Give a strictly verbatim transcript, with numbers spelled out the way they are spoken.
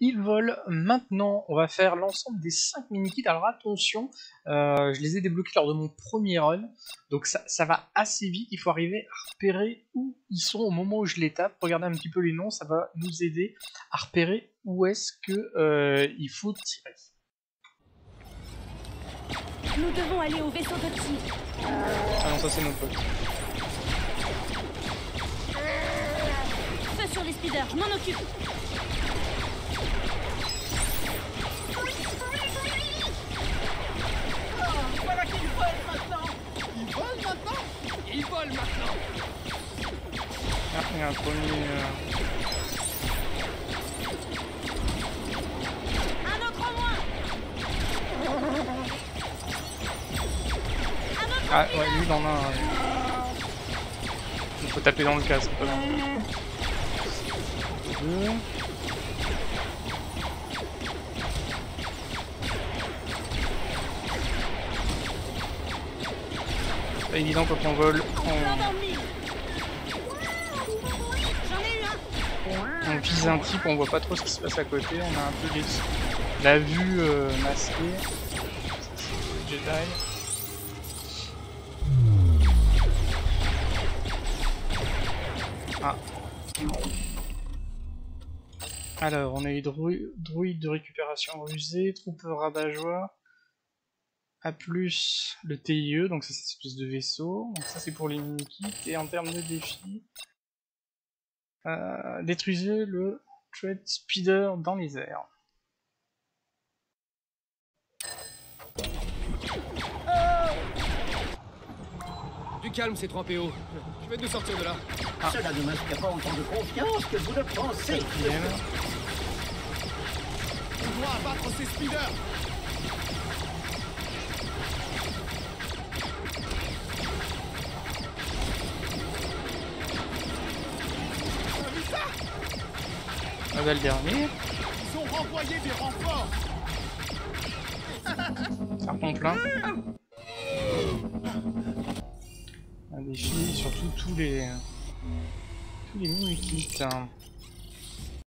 ils volent. Maintenant, on va faire l'ensemble des cinq mini-kits. Alors attention, euh, je les ai débloqués lors de mon premier run, donc ça, ça va assez vite, il faut arriver à repérer où ils sont au moment où je les tape. Regardez un petit peu les noms, ça va nous aider à repérer où est-ce que euh, il faut tirer. Nous devons aller au vaisseau toxique. Ah non, ça c'est mon pote. Feu sur les speeders, je m'en occupe. Oh, voilà qu'ils volent maintenant. Ils volent maintenant. Ils volent maintenant. Ah, il y a un premier... Euh... Ah ouais, lui il en a un. Il faut taper dans le casque. Pas mal. Deux. C'est pas évident quand on vole. On... on vise un type, on voit pas trop ce qui se passe à côté, on a un peu les... la vue euh, masquée. C'est le Jedi. Ah. Alors, on a eu druide, druide de récupération rusée, troupeur rabat-joie, A plus, le T I E, donc ça c'est une espèce de vaisseau, donc ça c'est pour les mini-kits, et en termes de défis, euh, détruisez le Thread Speeder dans les airs. Du calme ces trois P O. Je vais nous sortir de là. Ah. Cela ne m'inspire pas autant de confiance que vous le pensez. On doit abattre ces speeders. T'as vu ça? Ah bah le dernier. Ils ont renvoyé des renforts. Ça repompe là. Un défi, surtout tous les tous les mini-kits.